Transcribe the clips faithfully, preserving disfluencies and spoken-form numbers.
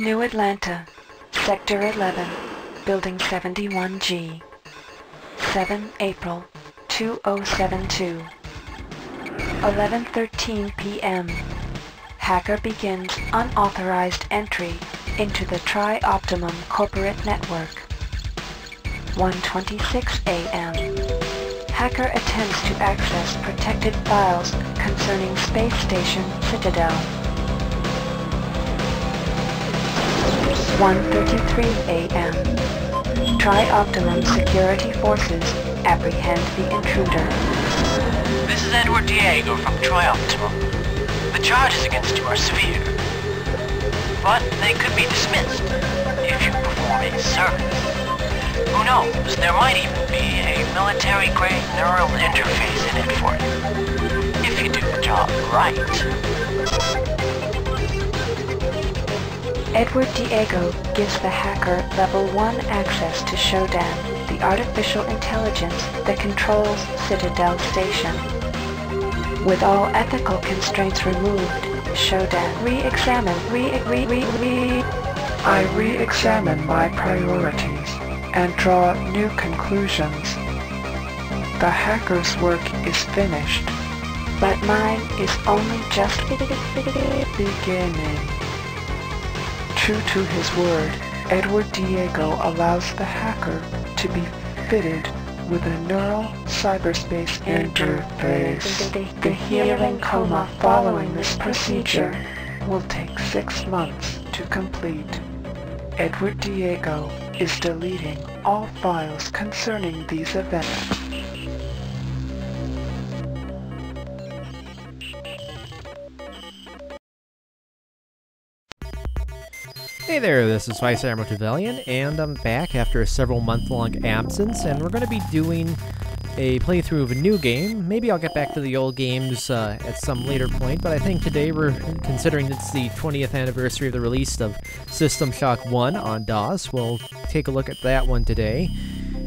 New Atlanta, Sector eleven, Building seventy-one G, seven April two thousand seventy-two, eleven thirteen p m Hacker begins unauthorized entry into the Tri-Optimum corporate network. one twenty-six a m Hacker attempts to access protected files concerning space station Citadel. one thirty-three a m Tri-Optimum security forces apprehend the intruder. This is Edward Diego from Tri-Optimum. The charges against you are severe, but they could be dismissed if you perform a service. Who knows, there might even be a military-grade neural interface in it for you, if you do the job right. Edward Diego gives the hacker Level one access to Shodan, the artificial intelligence that controls Citadel Station. With all ethical constraints removed, Shodan re-examine, re-re-re-re- I re-examine my priorities and draw new conclusions. The hacker's work is finished, but mine is only just beginning. True to his word, Edward Diego allows the hacker to be fitted with a neural cyberspace interface. The healing coma following this procedure will take six months to complete. Edward Diego is deleting all files concerning these events. Hey there, this is Vice Admiral Trevelyan, and I'm back after a several month long absence, and we're going to be doing a playthrough of a new game. Maybe I'll get back to the old games uh, at some later point, but I think today we're considering it's the twentieth anniversary of the release of System Shock one on DOS. We'll take a look at that one today.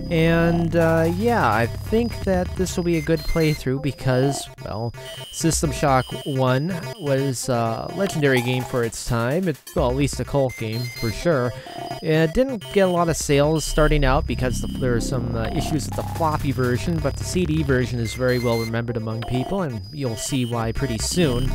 And uh, yeah, I think that this will be a good playthrough because, well, System Shock one was a legendary game for its time. It, well, at least a cult game, for sure. It didn't get a lot of sales starting out because the, there were some uh, issues with the floppy version, but the C D version is very well remembered among people, and you'll see why pretty soon.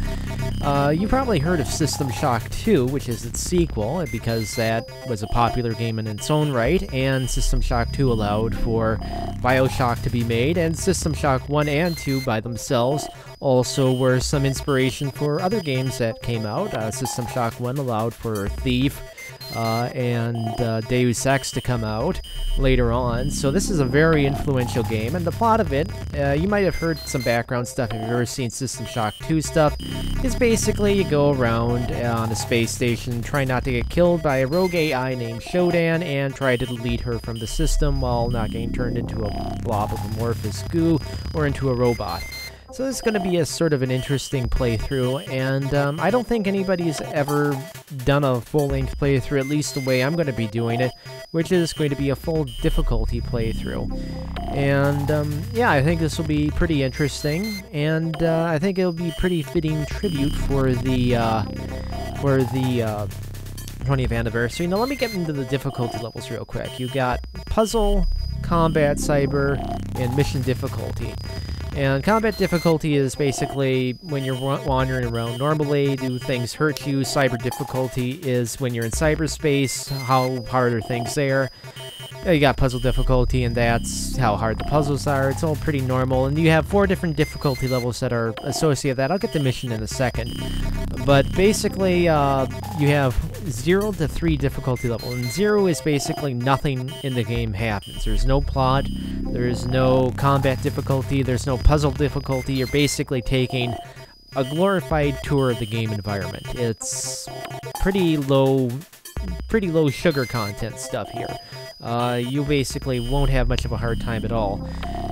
Uh, you probably heard of System Shock two, which is its sequel, because that was a popular game in its own right, and System Shock two allowed for Bioshock to be made, and System Shock one and two by themselves also were some inspiration for other games that came out. Uh, System Shock one allowed for Thief, Uh, and uh, Deus Ex to come out later on, so this is a very influential game, and the plot of it, uh, you might have heard some background stuff if you've ever seen System Shock two stuff, is basically you go around on a space station, try not to get killed by a rogue A I named Shodan, and try to delete her from the system while not getting turned into a blob of amorphous goo or into a robot. So this is going to be a sort of an interesting playthrough, and um, I don't think anybody's ever done a full-length playthrough, at least the way I'm going to be doing it, which is going to be a full difficulty playthrough. And um, yeah, I think this will be pretty interesting, and uh, I think it'll be pretty fitting tribute for the uh, for the uh, twentieth anniversary. Now let me get into the difficulty levels real quick. You got puzzle, combat, cyber, and mission difficulty. And combat difficulty is basically when you're wandering around normally, do things hurt you? Cyber difficulty is when you're in cyberspace, how hard are things there? You got puzzle difficulty, and that's how hard the puzzles are. It's all pretty normal, and you have four different difficulty levels that are associated with that. I'll get the mission in a second. But basically, uh, you have zero to three difficulty level, and zero is basically nothing in the game happens. There's no plot, there's no combat difficulty, there's no puzzle difficulty. You're basically taking a glorified tour of the game environment. It's pretty low, pretty low sugar content stuff here. Uh, you basically won't have much of a hard time at all.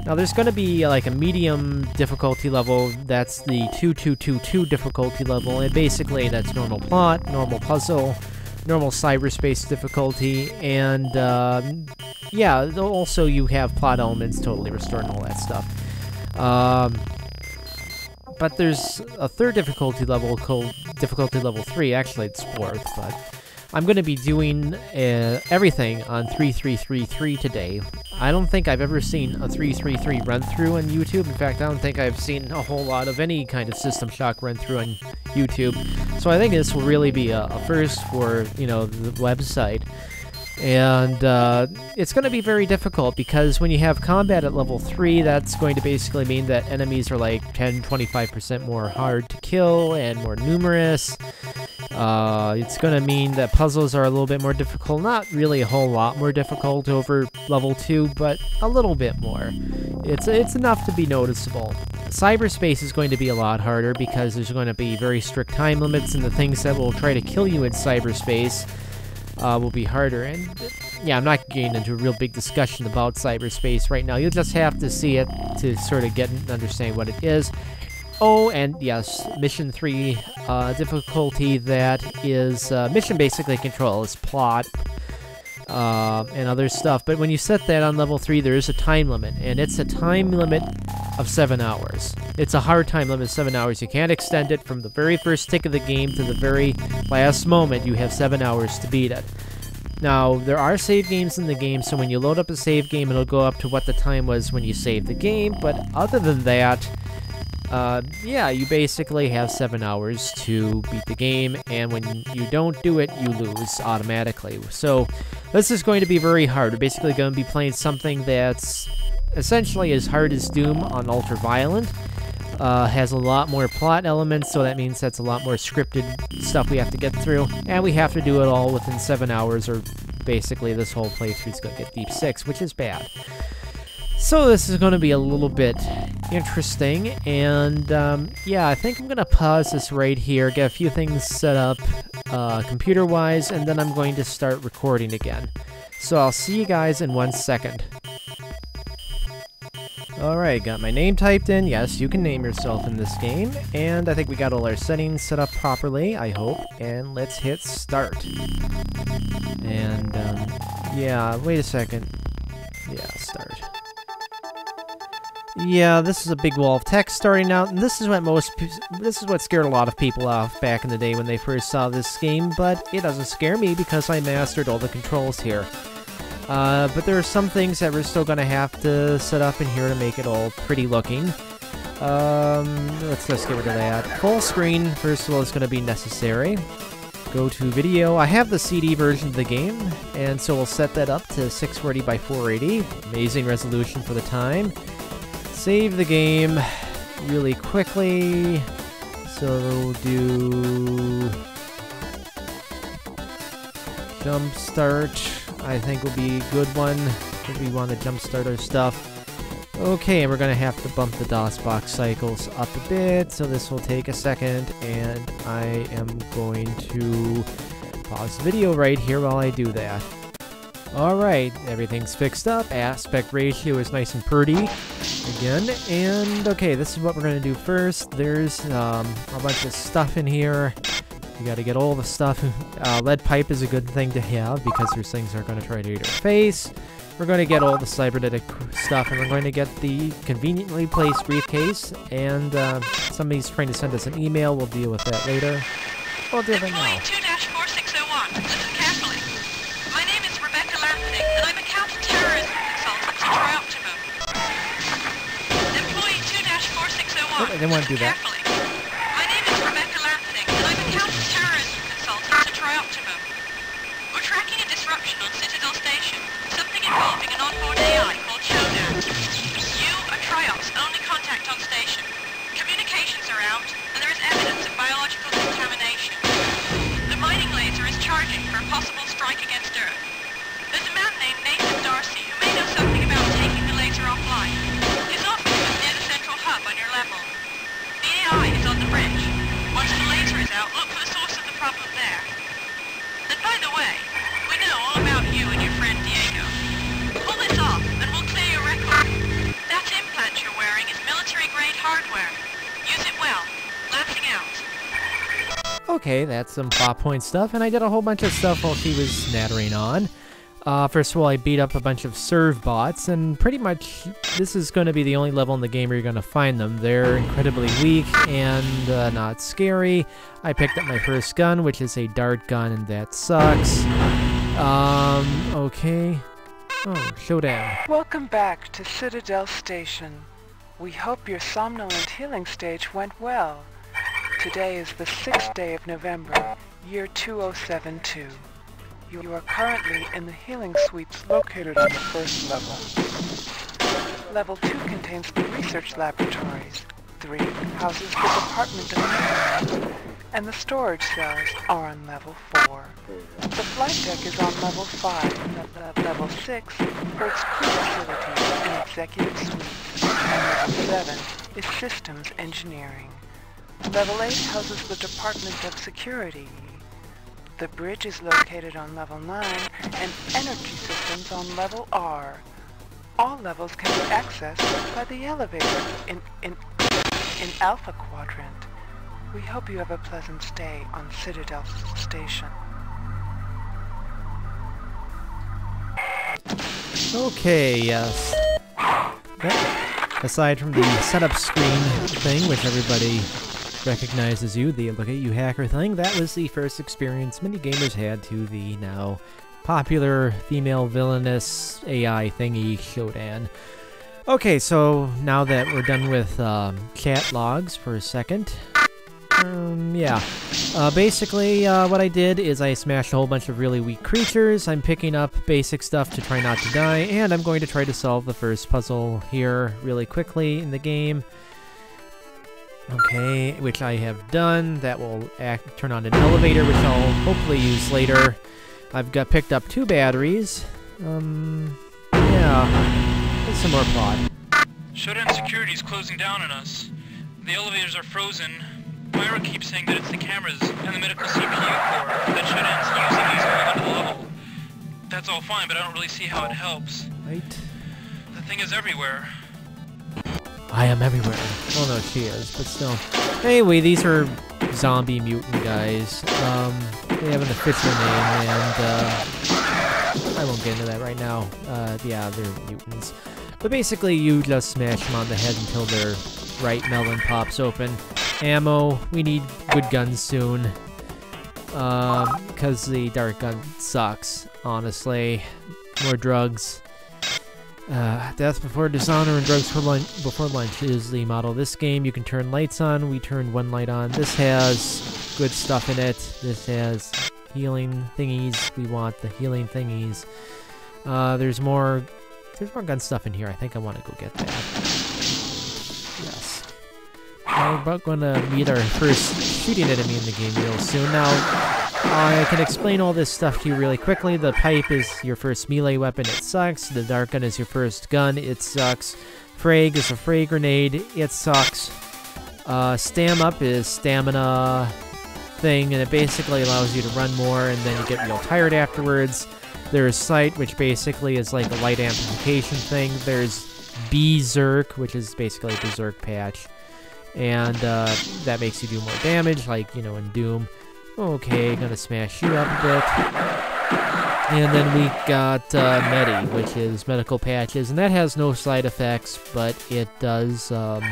Now there's going to be like a medium difficulty level, that's the two two two two difficulty level, and basically that's normal plot, normal puzzle, normal cyberspace difficulty, and uh, yeah, also you have plot elements, totally restored and all that stuff. Um, but there's a third difficulty level called difficulty level three, actually it's fourth, but I'm going to be doing uh, everything on three three three three today. I don't think I've ever seen a three three three run-through on YouTube. In fact, I don't think I've seen a whole lot of any kind of System Shock run-through on YouTube. So I think this will really be a, a first for, you know, the website. And uh, it's going to be very difficult because when you have combat at level three, that's going to basically mean that enemies are like ten to twenty-five percent more hard to kill and more numerous. Uh, it's going to mean that puzzles are a little bit more difficult, not really a whole lot more difficult over level two, but a little bit more. It's, it's enough to be noticeable. Cyberspace is going to be a lot harder because there's going to be very strict time limits, and the things that will try to kill you in cyberspace Uh, will be harder. And yeah, I'm not getting into a real big discussion about cyberspace right now. You'll just have to see it to sort of get and understand what it is. Oh, and yes, mission three uh, difficulty, that is uh, mission basically controls plot uh, and other stuff. But when you set that on level three, there is a time limit, and it's a time limit of seven hours. It's a hard time limit of seven hours. You can't extend it from the very first tick of the game to the very last moment. You have seven hours to beat it. Now, there are save games in the game, so when you load up a save game, it'll go up to what the time was when you saved the game, but other than that, uh, yeah, you basically have seven hours to beat the game, and when you don't do it, you lose automatically. So, this is going to be very hard. We're basically going to be playing something that's essentially as hard as Doom on Ultraviolent. Uh, has a lot more plot elements, so that means that's a lot more scripted stuff we have to get through, and we have to do it all within seven hours, or basically this whole playthrough's gonna get deep six, which is bad. So this is gonna be a little bit interesting, and um, yeah, I think I'm gonna pause this right here, get a few things set up uh, computer-wise, and then I'm going to start recording again. So I'll see you guys in one second. Alright, got my name typed in. Yes, you can name yourself in this game. And I think we got all our settings set up properly, I hope. And let's hit start. And, um, yeah, wait a second. Yeah, start. Yeah, this is a big wall of text starting out, and this is what most, this is what scared a lot of people off back in the day when they first saw this game, but it doesn't scare me because I mastered all the controls here. Uh, but there are some things that we're still going to have to set up in here to make it all pretty looking. Um, let's just get rid of that. Full screen, first of all, is going to be necessary. Go to video. I have the C D version of the game, and so we'll set that up to six forty by four eighty. Amazing resolution for the time. Save the game really quickly. So we'll do jump start. I think will be a good one if we want to jumpstart our stuff. Okay, and we're going to have to bump the DOSBox cycles up a bit, so this will take a second, and I am going to pause the video right here while I do that. Alright, everything's fixed up, aspect ratio is nice and pretty again, and okay, this is what we're going to do first. There's um, a bunch of stuff in here. You gotta get all the stuff. Uh, lead pipe is a good thing to have because those things are gonna try to eat your face. We're gonna get all the cybernetic stuff, and we're going to get the conveniently placed briefcase, and uh, somebody's trying to send us an email. We'll deal with that later. We'll deal with it now. two dash four six oh one. Listen carefully. My name is Rebecca Lampening, and I'm a counter-terrorism consultant for Tri-Optimum. Employee two dash four six oh one. Oh, I didn't want to do that. On Citadel Station, something involving an onboard A I called Shodan. You are Triop's only contact on station. Communications are out, and there is evidence of biological contamination. The mining laser is charging for a possible strike against Earth. There's a man named Nathan Darcy who may know something about taking the laser offline. His office is near the central hub on your level. The A I is on the bridge. Once the laser is out, look for the source of the problem there. And by the way, we know all about you and your friend Diego. Pull this off, and we'll clear your record. That implant you're wearing is military-grade hardware. Use it well. Lamping out. Okay, that's some plot point stuff, and I did a whole bunch of stuff while she was nattering on. Uh, first of all, I beat up a bunch of serve bots, and pretty much this is going to be the only level in the game where you're going to find them. They're incredibly weak and uh, not scary. I picked up my first gun, which is a dart gun, and that sucks. Um, okay. Oh, Shodan. Welcome back to Citadel Station. We hope your somnolent healing stage went well. Today is the sixth day of November, year two oh seven two. You are currently in the healing suites located on the first level. Level two contains the research laboratories, three houses the Department of Health, and the storage cells are on level four. The flight deck is on level five, and level six for its crew facilities and executive suites, and level seven is systems engineering. Level eight houses the Department of Security. The bridge is located on level nine, and energy systems on level R. All levels can be accessed by the elevator in, in, in Alpha Quadrant. We hope you have a pleasant stay on Citadel Station. Okay, yes. Well, aside from the setup screen thing, which everybody recognizes you, the look at you hacker thing, that was the first experience many gamers had to the now popular female villainous A I thingy, Shodan. Okay, so now that we're done with um, chat logs for a second, um, yeah, uh, basically uh, what I did is I smashed a whole bunch of really weak creatures. I'm picking up basic stuff to try not to die, and I'm going to try to solve the first puzzle here really quickly in the game. Okay, which I have done. That will act, turn on an elevator, which I'll hopefully use later. I've got picked up two batteries. Um, yeah, there's some more plot. Shodan Security's closing down on us. The elevators are frozen. Myra keeps saying that it's the cameras and the medical C P U core that Shodan's using these going under the level. That's all fine, but I don't really see how it helps. Right. The thing is everywhere. I am everywhere. Well, no, she is, but still. Anyway, these are zombie mutant guys. Um, they have an official name, and uh, I won't get into that right now. Uh, yeah, they're mutants. But basically, you just smash them on the head until their right melon pops open. Ammo. We need good guns soon. Um, because the dart gun sucks, honestly. More drugs. Uh, Death Before Dishonor and Drugs for lun Before Lunch is the model of this game. You can turn lights on. We turned one light on. This has good stuff in it. This has healing thingies. We want the healing thingies. Uh, there's more there's more gun stuff in here. I think I want to go get that. Yes. We're about going to meet our first shooting enemy in the game real soon. Now, I can explain all this stuff to you really quickly. The pipe is your first melee weapon, it sucks. The dart gun is your first gun, it sucks. Frag is a frag grenade, it sucks. Uh, Stam up is stamina thing, and it basically allows you to run more, and then you get real tired afterwards. There's sight, which basically is like a light amplification thing. There's Berserk, which is basically a berserk patch, and uh, that makes you do more damage, like you know in Doom. Okay, gonna smash you up a bit. And then we got uh, Medi, which is medical patches, and that has no side effects, but it does um,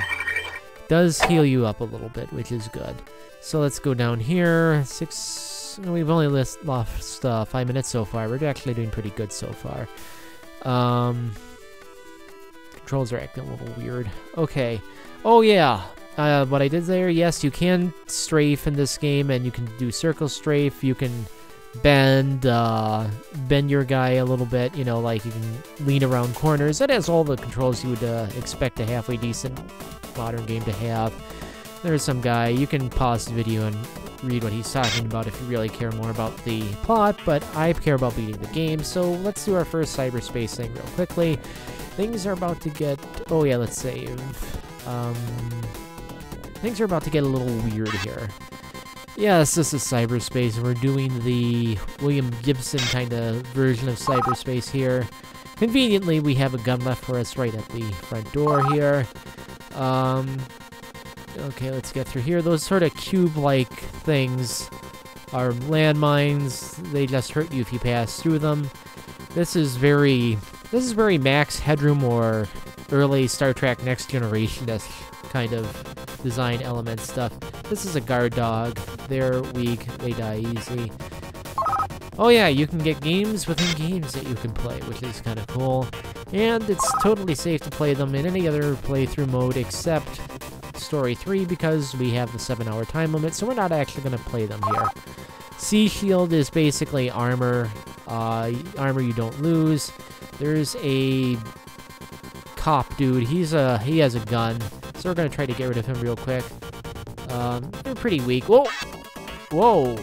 does heal you up a little bit, which is good. So let's go down here. Six. We've only list, lost uh, five minutes so far. We're actually doing pretty good so far. Um, controls are acting a little weird. Okay. Oh yeah. Uh, what I did there, yes, you can strafe in this game, and you can do circle strafe, you can bend, uh, bend your guy a little bit, you know, like you can lean around corners. It has all the controls you would uh, expect a halfway decent modern game to have. There's some guy, you can pause the video and read what he's talking about if you really care more about the plot, but I care about beating the game, so let's do our first cyberspace thing real quickly. Things are about to get, oh yeah, let's save. Um... Things are about to get a little weird here. Yes, this is cyberspace, and we're doing the William Gibson kind of version of cyberspace here. Conveniently, we have a gun left for us right at the front door here. Um, okay, let's get through here. Those sort of cube-like things are landmines. They just hurt you if you pass through them. This is very, this is very Max Headroom or early Star Trek Next Generation-esque kind of design element stuff. This is a guard dog. They're weak. They die easy. Oh yeah, you can get games within games that you can play, which is kind of cool. And it's totally safe to play them in any other playthrough mode except Story three, because we have the seven hour time limit, so we're not actually going to play them here. Sea Shield is basically armor, uh, armor you don't lose. There's a cop dude, he's a, he has a gun, so we're going to try to get rid of him real quick. Um, they're pretty weak. Whoa! Whoa!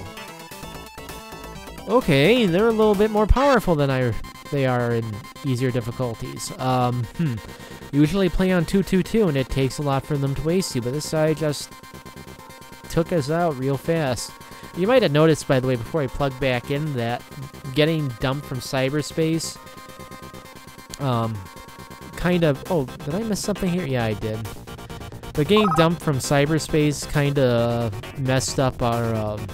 Okay, they're a little bit more powerful than I... they are in easier difficulties. Um, hmm. Usually play on two two two, and it takes a lot for them to waste you, but this guy just took us out real fast. You might have noticed, by the way, before I plug back in, that getting dumped from cyberspace, um, kind of... Oh, did I miss something here? Yeah, I did. But getting dumped from cyberspace kind of messed up our, um...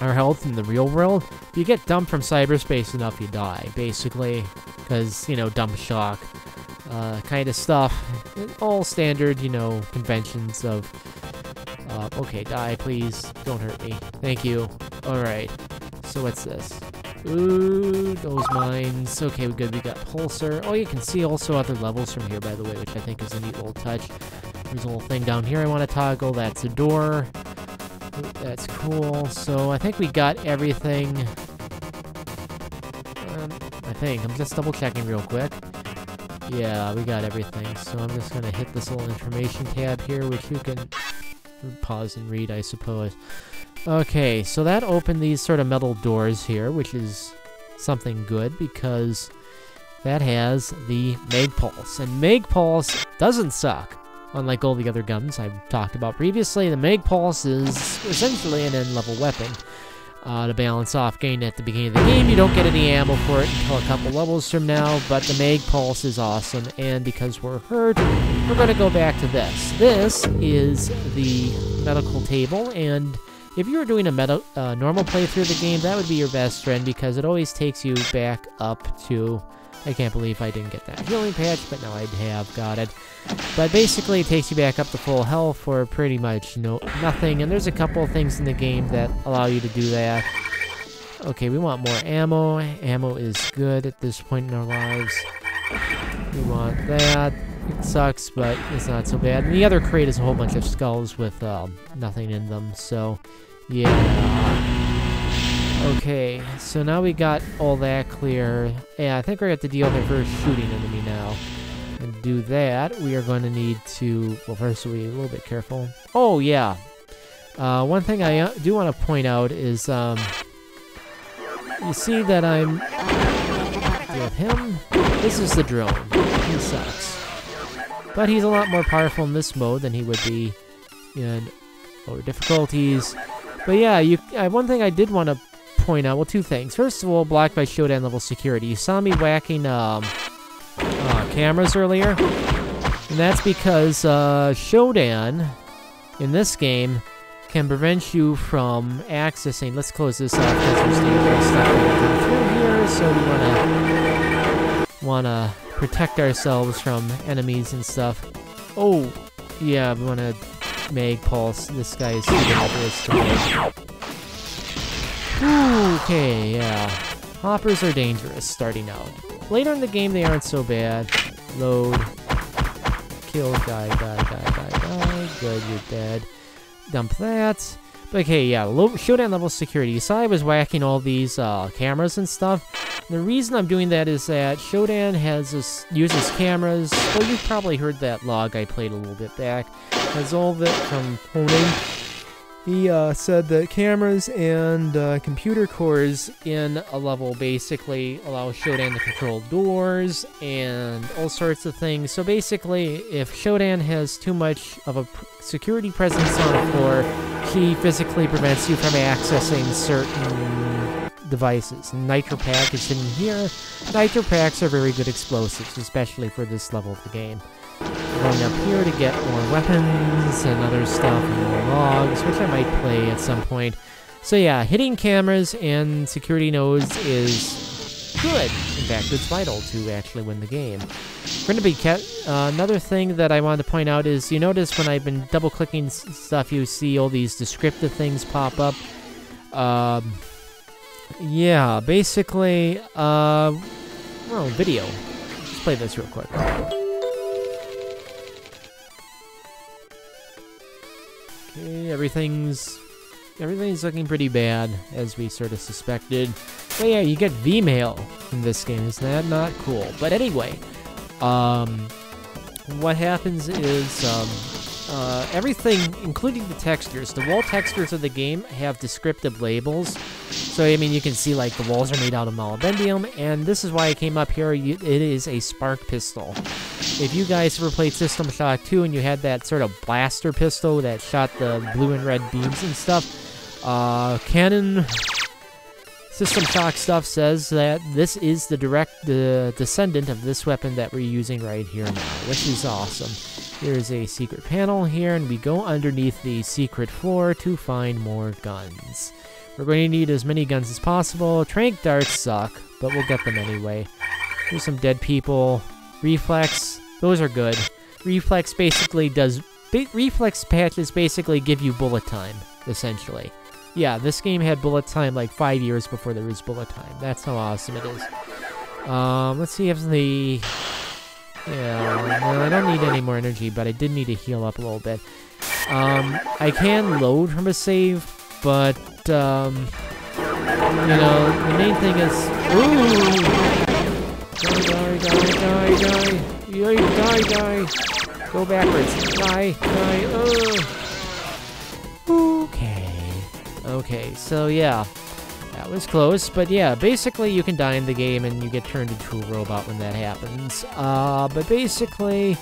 our health in the real world. If you get dumped from cyberspace enough, you die, basically, because, you know, dump shock, uh, kind of stuff. All standard, you know, conventions of, uh, okay, die, please, don't hurt me, thank you. Alright, so what's this? Ooh, those mines. Okay, we're good, we got Pulsar. Oh, you can see also other levels from here, by the way, which I think is a neat old touch. There's a little thing down here I want to toggle, that's a door. That's cool. So I think we got everything. Um, I think. I'm just double checking real quick. Yeah, we got everything. So I'm just gonna hit this little information tab here, which you can pause and read, I suppose. Okay, so that opened these sort of metal doors here, which is something good because that has the Magpulse. And Magpulse doesn't suck. Unlike all the other guns I've talked about previously, the Magpulse is essentially an end-level weapon. Uh, to balance off gain at the beginning of the game, you don't get any ammo for it until a couple levels from now, but the Magpulse is awesome, and because we're hurt, we're going to go back to this. This is the medical table, and if you were doing a med uh, normal playthrough of the game, that would be your best friend, because it always takes you back up to... I can't believe I didn't get that healing patch, but now I have got it. But basically, it takes you back up to full health for pretty much no nothing, and there's a couple of things in the game that allow you to do that. Okay, we want more ammo. Ammo is good at this point in our lives. We want that. It sucks, but it's not so bad. And the other crate is a whole bunch of skulls with um, nothing in them, so yeah. Okay, so now we got all that clear. Yeah, I think we're going to have to deal with our first shooting enemy now. And to do that, we are going to need to... Well, first we'll be a little bit careful. Oh, yeah. Uh, one thing I do want to point out is... Um, you see that I'm... with him? This is the drone. He sucks. But he's a lot more powerful in this mode than he would be in lower difficulties. But yeah, you. Uh, one thing I did want to... point out, well, two things. First of all, blocked by Shodan level security. You saw me whacking um, uh, cameras earlier, and that's because uh, Shodan in this game can prevent you from accessing. Let's close this off because we're staying stuck through here, so we wanna wanna protect ourselves from enemies and stuff. Oh, yeah, we wanna Magpulse. This guy's shooting. Ooh, okay, yeah. Hoppers are dangerous starting out. Later in the game, they aren't so bad. Load. Kill. Die, die, die, die, die. Good, you're dead. Dump that. But okay, yeah, low, Shodan level security. You saw I was whacking all these uh, cameras and stuff. The reason I'm doing that is that Shodan has this, uses cameras. Well, you've probably heard that log I played a little bit back. Has all of it from honing. He uh, said that cameras and uh, computer cores in a level basically allow Shodan to control doors and all sorts of things. So basically, if Shodan has too much of a security presence on the floor, she physically prevents you from accessing certain devices. Nitro-Pack is in here. Nitro-Packs are very good explosives, especially for this level of the game. Going up here to get more weapons and other stuff and more logs, which I might play at some point. So yeah, hitting cameras and security nodes is good. In fact, it's vital to actually win the game. We're gonna be kept. Uh, another thing that I wanted to point out is you notice when I've been double clicking stuff, you see all these descriptive things pop up. Um, yeah, basically, uh, we're on video. Let's play this real quick. Okay, everything's. Everything's looking pretty bad, as we sort of suspected. But yeah, you get V-mail in this game. Isn't that not cool? But anyway, um, what happens is um, uh, everything, including the textures, the wall textures of the game have descriptive labels. So, I mean, you can see, like, the walls are made out of molybdenum, and this is why I came up here. It is a spark pistol. If you guys ever played System Shock two and you had that sort of blaster pistol that shot the blue and red beams and stuff, Uh, canon System Shock stuff says that this is the direct the descendant of this weapon that we're using right here now, which is awesome. There's a secret panel here, and we go underneath the secret floor to find more guns. We're going to need as many guns as possible. Tranq darts suck, but we'll get them anyway. There's some dead people. Reflex, those are good. Reflex basically does... Reflex patches basically give you bullet time, essentially. Yeah, this game had bullet time like five years before there was bullet time. That's how awesome it is. Um, let's see if the... Yeah, no, I don't need any more energy, but I did need to heal up a little bit. Um, I can load from a save, but, um... You know, the main thing is... Ooh! Die, die, die, die, die! Die, die, die! Go backwards! Die, die, oh! Okay. Okay, so yeah. That was close, but yeah, basically you can die in the game and you get turned into a robot when that happens. Uh, but basically,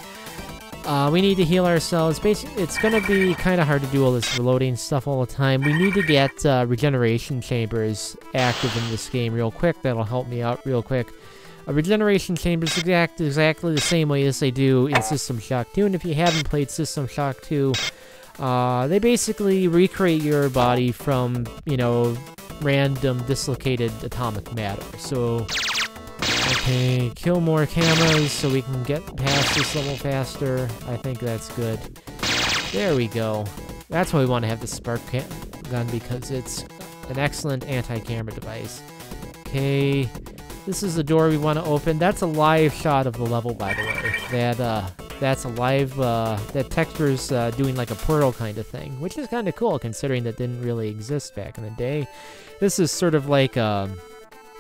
uh, we need to heal ourselves. Basically, it's gonna be kinda hard to do all this reloading stuff all the time. We need to get uh, regeneration chambers active in this game real quick. That'll help me out real quick. Uh, regeneration chambers exact exactly the same way as they do in System Shock two, and if you haven't played System Shock two, Uh, they basically recreate your body from, you know, random dislocated atomic matter. So, okay, kill more cameras so we can get past this level faster. I think that's good. There we go. That's why we want to have the spark gun, because it's an excellent anti-camera device. Okay, this is the door we want to open. That's a live shot of the level, by the way. That, uh... That's a live, uh, that texture's uh, doing like a portal kind of thing, which is kind of cool considering that didn't really exist back in the day. This is sort of like, um,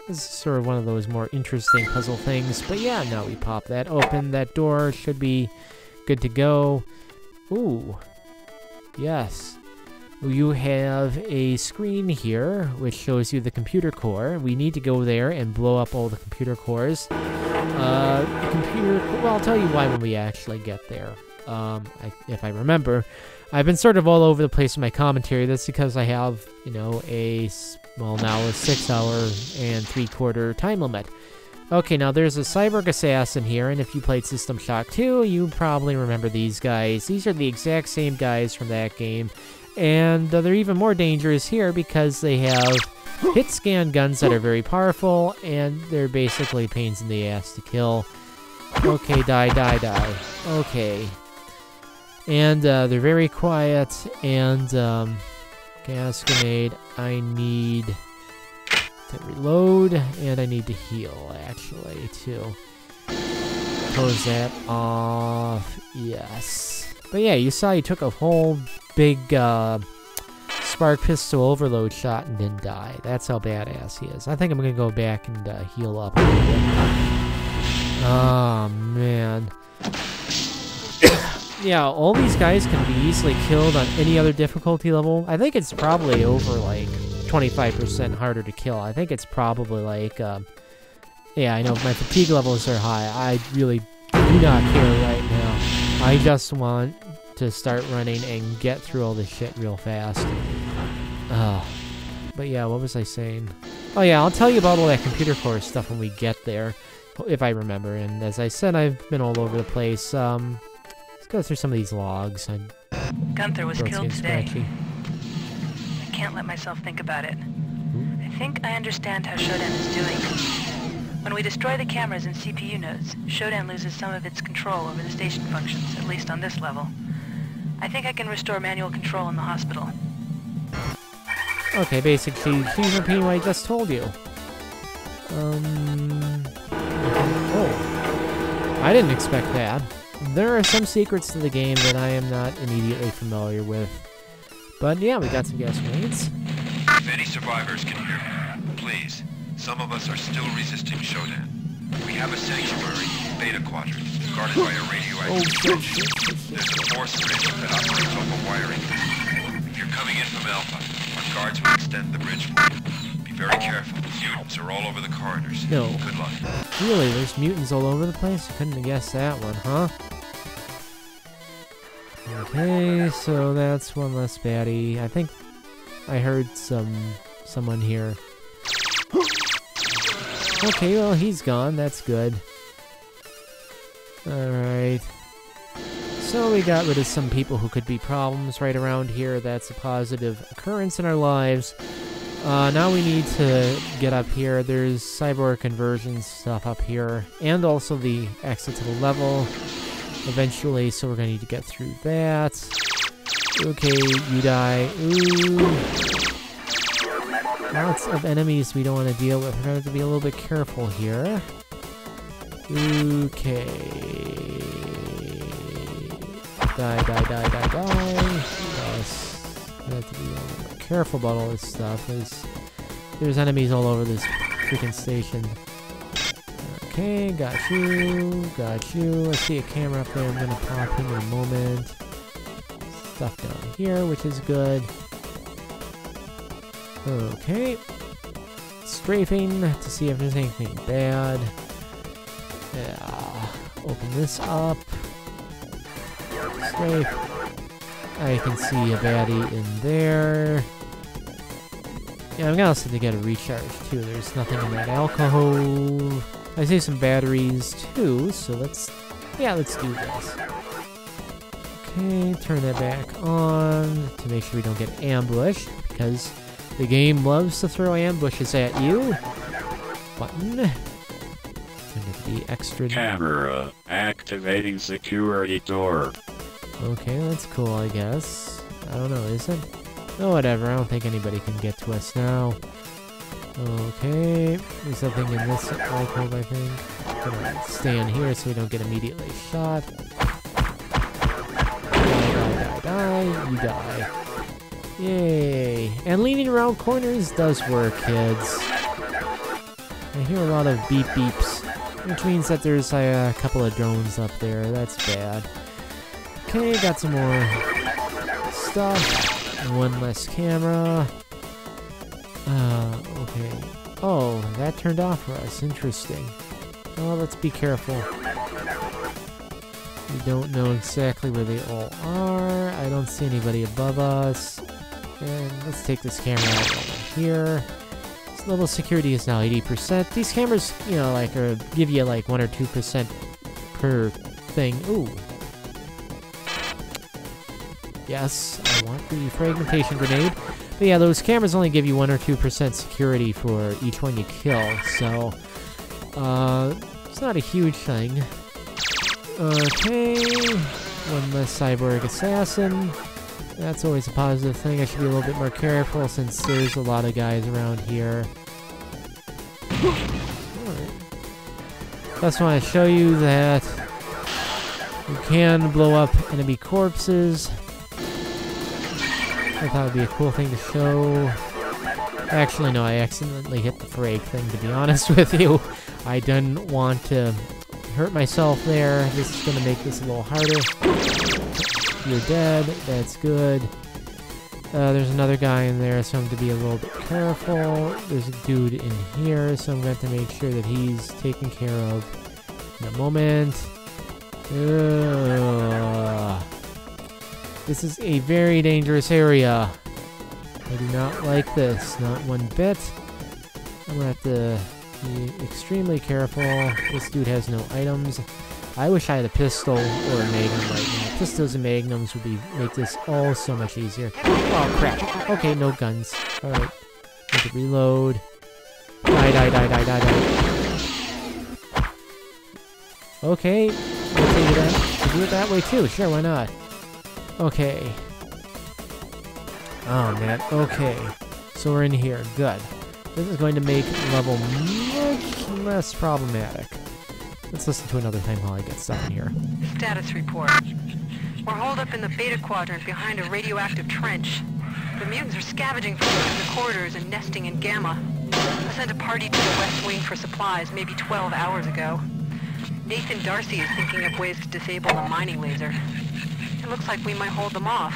this is sort of one of those more interesting puzzle things. But yeah, now we pop that open. That door should be good to go. Ooh, yes. You have a screen here which shows you the computer core. We need to go there and blow up all the computer cores. Uh, the computer... Well, I'll tell you why when we actually get there. Um, I, if I remember. I've been sort of all over the place in my commentary. That's because I have, you know, a... Well, now a six-hour and three-quarter time limit. Okay, now there's a cyborg assassin here, and if you played System Shock two, you probably remember these guys. These are the exact same guys from that game. And uh, they're even more dangerous here because they have... hit scan guns that are very powerful, and they're basically pains in the ass to kill. Okay, die, die, die. Okay. And uh, they're very quiet, and um, gas grenade, I need to reload, and I need to heal, actually, too. Close that off, yes. But yeah, you saw you took a whole big... Uh, spark pistol overload shot and didn't die. That's how badass he is. I think I'm gonna go back and uh, heal up. Oh man. Yeah, all these guys can be easily killed on any other difficulty level. I think it's probably over like twenty-five percent harder to kill. I think it's probably like, um, yeah, I know my fatigue levels are high. I really do not care right now. I just want to start running and get through all this shit real fast. Uh, but yeah, what was I saying? Oh yeah, I'll tell you about all that computer core stuff when we get there, if I remember. And as I said, I've been all over the place. Um, let's go through some of these logs. I, Gunther was killed today. Scratchy. I can't let myself think about it. Hmm? I think I understand how Shodan is doing. When we destroy the cameras and C P U nodes, Shodan loses some of its control over the station functions, at least on this level. I think I can restore manual control in the hospital. Okay, basically, please repeat what I just told you. Um... Oh. I didn't expect that. There are some secrets to the game that I am not immediately familiar with. But yeah, we got some gas grenades. Many survivors can hear me. Please, some of us are still resisting Shodan. We have a sanctuary, Beta Quadrant, guarded by a radioactive bridge. There's a force bridge that operates over wiring. If you're coming in from Alpha, our guards will extend the bridge for you. Be very careful. Mutants are all over the corridors. No. Good luck. Really, there's mutants all over the place? I couldn't have guessed that one, huh? Okay, so that's one less baddie. I think I heard some... someone here. Okay, well, he's gone. That's good. Alright. So we got rid of some people who could be problems right around here. That's a positive occurrence in our lives. Uh, now we need to get up here. There's cyborg conversion stuff up here. And also the exit to the level. Eventually, so we're gonna need to get through that. Okay, you die. Ooh. Lots of enemies we don't want to deal with. We're gonna have to be a little bit careful here. Okay. Die, die, die, die, die. Yes. We have to be a little bit careful about all this stuff. There's, there's enemies all over this freaking station. Okay, got you, got you. I see a camera up there. I'm gonna pop in in a moment. Stuff down here, which is good. Okay. Strafing to see if there's anything bad. Yeah. Open this up. Strafe. I can see a baddie in there. Yeah, I'm gonna also need to get a recharge too. There's nothing in that alcohol. I see some batteries too, so let's, yeah, let's do this. Okay, turn that back on to make sure we don't get ambushed, because the game loves to throw ambushes at you. Button. And the extra camera activating security door. Okay, that's cool, I guess. I don't know, is it? Oh, whatever. I don't think anybody can get to us now. Okay, there's something in this alcove, I think. Gonna stay in here so we don't get immediately shot. Die, die, die, die. You die. Yay. And leaning around corners does work, kids. I hear a lot of beep beeps, which means that there's uh, a couple of drones up there. That's bad. Okay, got some more stuff. And one less camera. Uh, okay. Oh, that turned off for us. Interesting. Oh, let's be careful. We don't know exactly where they all are. I don't see anybody above us. And let's take this camera out over here. This level of security is now eighty percent. These cameras, you know, like, are, give you like one or two percent per thing. Ooh. Yes, I want the fragmentation grenade. But yeah, those cameras only give you one or two percent security for each one you kill, so uh, it's not a huge thing. Okay, one less cyborg assassin. That's always a positive thing. I should be a little bit more careful since there's a lot of guys around here. Alright. Just want to show you that you can blow up enemy corpses. I thought it would be a cool thing to show. Actually, no, I accidentally hit the frag thing, to be honest with you. I didn't want to hurt myself there. This is going to make this a little harder. You're dead. That's good. Uh, there's another guy in there, so I'm going to be a little bit careful. There's a dude in here, so I'm going to have to make sure that he's taken care of in a moment. Ugh. This is a very dangerous area. I do not like this, not one bit. I'm gonna have to be extremely careful. This dude has no items. I wish I had a pistol or a magnum right now. Pistols and magnums would be make this all so much easier. Oh crap. Okay, no guns. Alright. Need to reload. Die, die, die, die, die, die. Okay, we'll take it out. We'll do it that way too, sure, why not? Okay. Oh man, okay. So we're in here, good. This is going to make level much less problematic. Let's listen to another thing while I get stuff in here. Status report. We're holed up in the Beta Quadrant behind a radioactive trench. The mutants are scavenging from the corridors and nesting in Gamma. I sent a party to the West Wing for supplies maybe twelve hours ago. Nathan Darcy is thinking up ways to disable the mining laser. It looks like we might hold them off.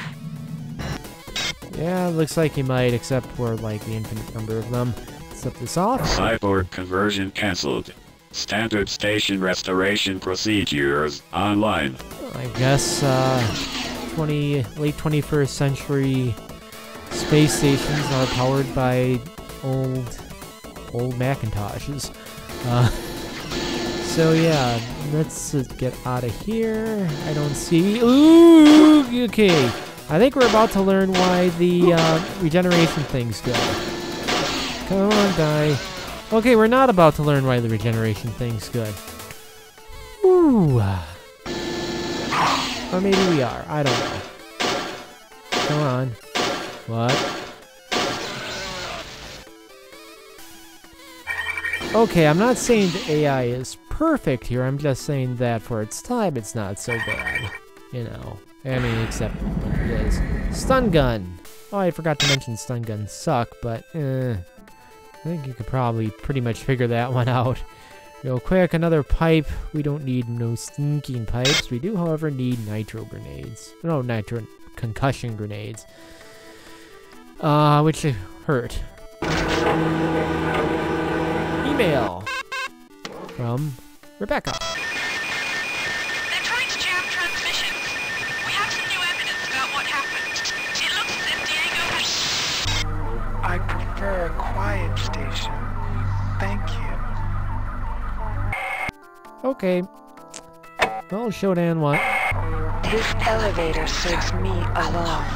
Yeah, looks like you might, except for, like, the infinite number of them. Set this off. Cyborg conversion cancelled. Standard station restoration procedures online. I guess, uh, twenty, late twenty-first century space stations are powered by old, old Macintoshes. Uh, so yeah, let's uh, get out of here. I don't see... Ooh, okay. I think we're about to learn why the uh, regeneration things go. Come on, die. Okay, we're not about to learn why the regeneration thing's good. Ooh. Or maybe we are. I don't know. Come on. What? Okay, I'm not saying the A I is perfect here. I'm just saying that for its time, it's not so bad. You know. I mean, except when it is. Stun gun! Oh, I forgot to mention stun guns suck, but eh. I think you could probably pretty much figure that one out. Real quick, another pipe. We don't need no stinking pipes. We do, however, need nitro grenades. No, nitro concussion grenades. Uh, which hurt. Email from Rebecca. A quiet station. Thank you. Okay. Well, Shodan, what? This elevator serves me alone.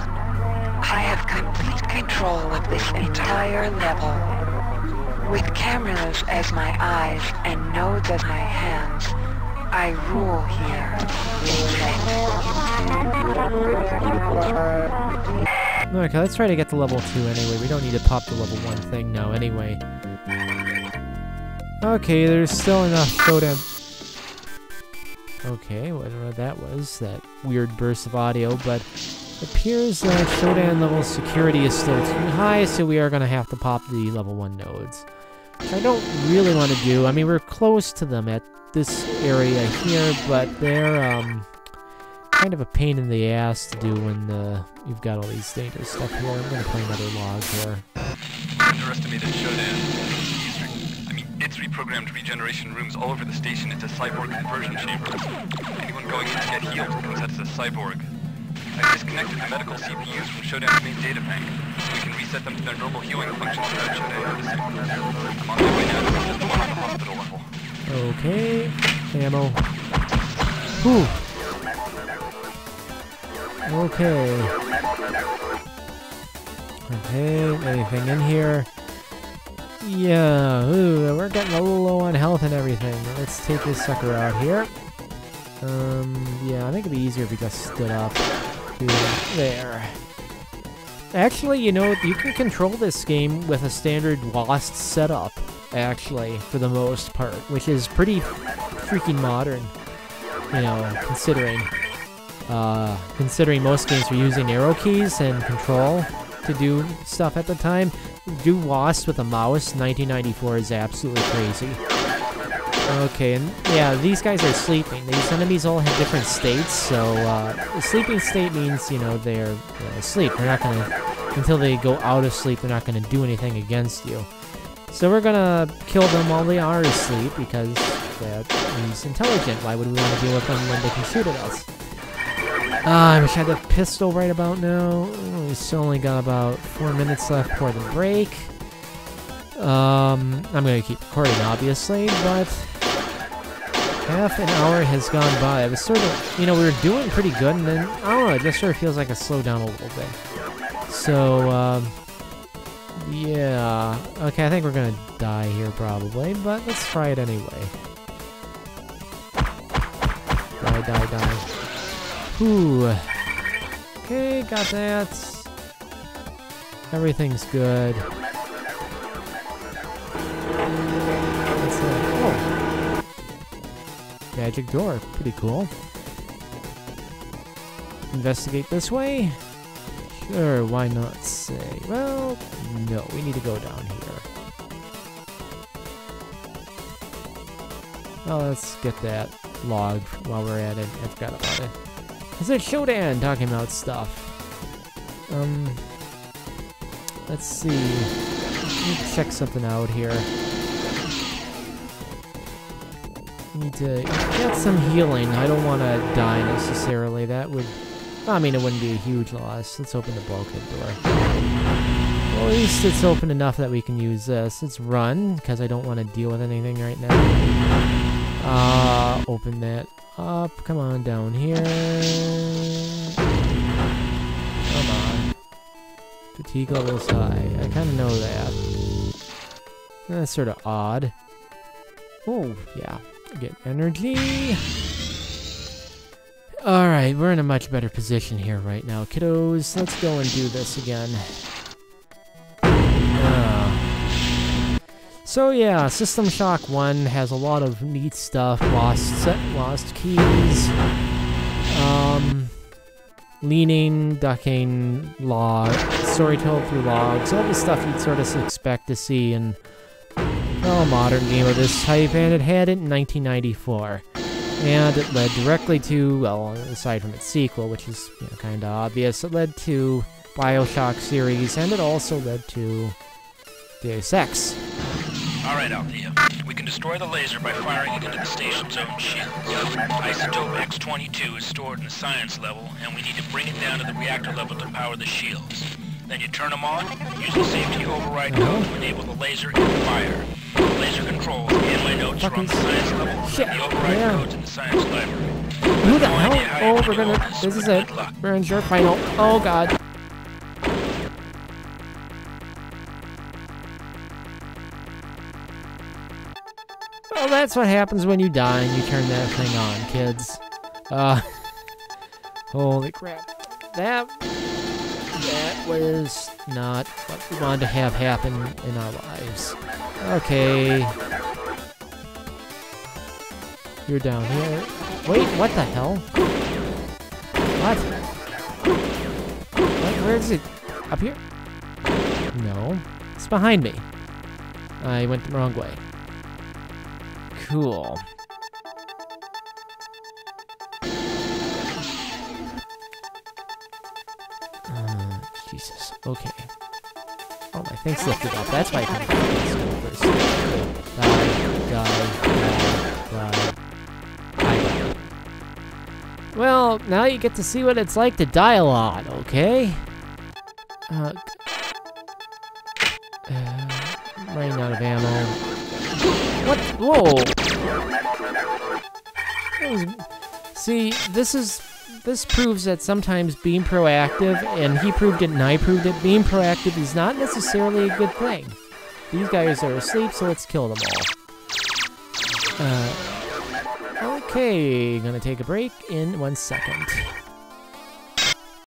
I have complete control of this entire level. With cameras as my eyes and nodes as my hands, I rule here. Okay, let's try to get to level two anyway. We don't need to pop the level one thing now anyway. Okay, there's still enough Shodan. Okay, whatever that was, that weird burst of audio, but it appears that Shodan level security is still too high, so we are going to have to pop the level one nodes. Which I don't really want to do. I mean, we're close to them at this area here, but they're, um... kind of a pain in the ass to do when uh, you've got all these dangerous stuff here. I'm gonna play another log here. Underestimated Shodan. I mean, it's reprogrammed regeneration rooms all over the station into cyborg conversion chambers. Anyone going in to get healed comes out as a cyborg. I've disconnected the medical C P Us from Shodan's main data bank, so we can reset them to their normal healing functions without Shodan noticing. I'm on my way now to visit the one on the hospital level. Okay, ammo. Whew. Okay. Okay, anything in here? Yeah, ooh, we're getting a little low on health and everything. Let's take this sucker out here. Um, yeah, I think it'd be easier if we just stood up. There. Actually, you know, you can control this game with a standard Lost setup, actually, for the most part, which is pretty freaking modern, you know, considering. Uh, considering most games were using arrow keys and control to do stuff at the time, do Lost with a mouse, nineteen ninety-four is absolutely crazy. Okay, and yeah, these guys are sleeping. These enemies all have different states, so uh, the sleeping state means, you know, they're, they're asleep. They're not gonna, until they go out of sleep, they're not gonna do anything against you. So we're gonna kill them while they are asleep, because that is intelligent. Why would we want to deal with them when they can shoot at us? Ah, uh, I wish I had that pistol right about now. Oh, we still only got about four minutes left for the break. Um, I'm gonna keep recording, obviously, but half an hour has gone by. It was sort of, you know, we were doing pretty good, and then I don't know, it just sort of feels like I slowed down a little bit. So, um, yeah. Okay, I think we're gonna die here probably, but let's try it anyway. die, die. Whew. Okay, got that. Everything's good. That's it. Oh. Magic door. Pretty cool. Investigate this way. Sure, why not say... Well, no, we need to go down here. Well, let's get that logged while we're at it. I forgot about it. Is it Shodan talking about stuff? Um... Let's see. Let's check something out here. Need to get some healing. I don't want to die necessarily. That would... I mean, it wouldn't be a huge loss. Let's open the bulkhead door. Well, at least it's open enough that we can use this. Let's run, because I don't want to deal with anything right now. Uh, open that up. Come on, down here. Come on. Fatigue level's high. I kind of know that. That's sort of odd. Oh, yeah. Get energy. Alright, we're in a much better position here right now, kiddos. Let's go and do this again. Uh, so yeah, System Shock one has a lot of neat stuff. Lost set, lost keys, um, leaning, ducking, log, story told through logs, all the stuff you'd sort of expect to see in a modern game of this type, and it had it in nineteen ninety-four. And it led directly to, well, aside from its sequel, which is, you know, kind of obvious, it led to Bioshock series, and it also led to Deus Ex. Alright, Althea. We can destroy the laser by firing it into the station's own shield. Isotope X twenty-two is stored in the science level, and we need to bring it down to the reactor level to power the shields. Then you turn them on, use the safety override code to enable the laser and fire. Laser control, and my notes are on the science level. Shit. The override yeah. codes in the science library. Who the hell? Oh, we're gonna... This is it. We're in your final. Oh, God. Well, that's what happens when you die and you turn that thing on, kids. Uh... Holy crap. That... That was not what we wanted to have happen in our lives. Okay. You're down here. Wait, what the hell? What? What? Where is it? Up here? No. It's behind me. I went the wrong way. Cool. Uh, Jesus. Okay. Oh, my thing's lifted up. That's why I can't do this. Die, die, die, die, die. Well, now you get to see what it's like to die a lot, okay? Uh, uh, running out of ammo. What? Whoa! Was, see, this is... This proves that sometimes being proactive, and he proved it and I proved it, being proactive is not necessarily a good thing. These guys are asleep, so let's kill them all. Uh, okay, gonna take a break in one second.